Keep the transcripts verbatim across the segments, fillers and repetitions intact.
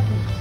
happy.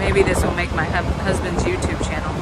Maybe this will make my husband's YouTube channel.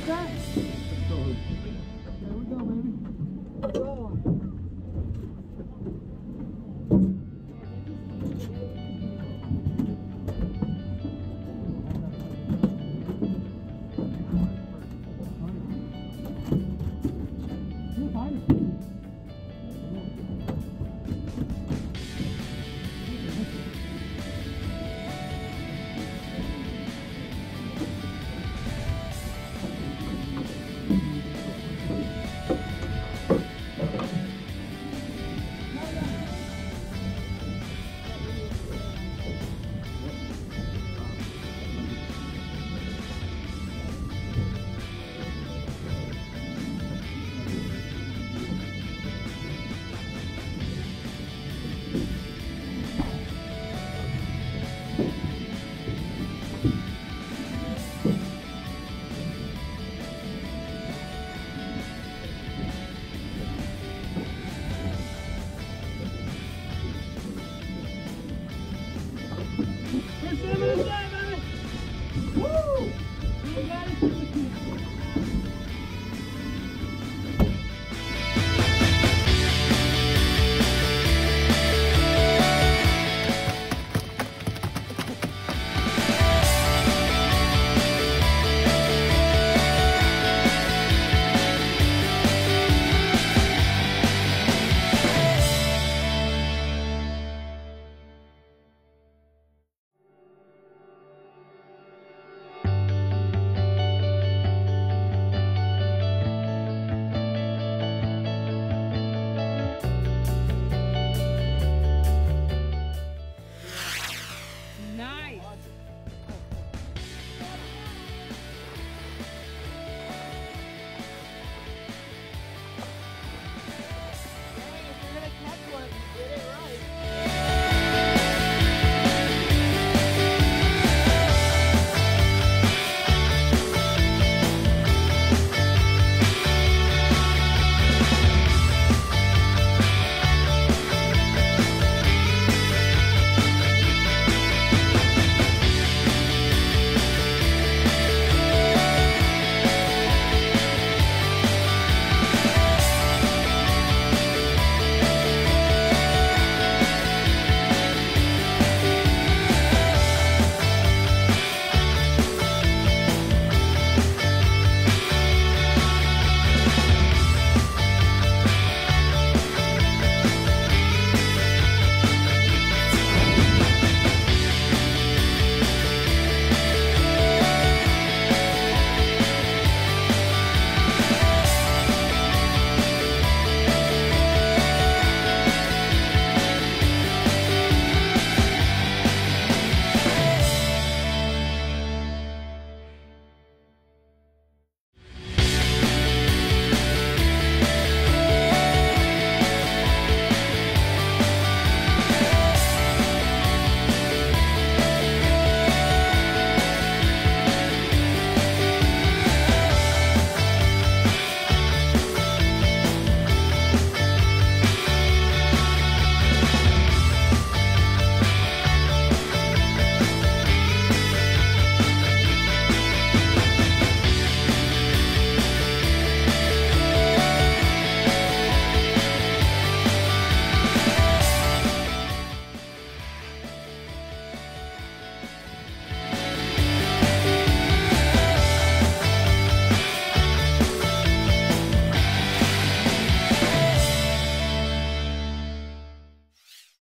What's that?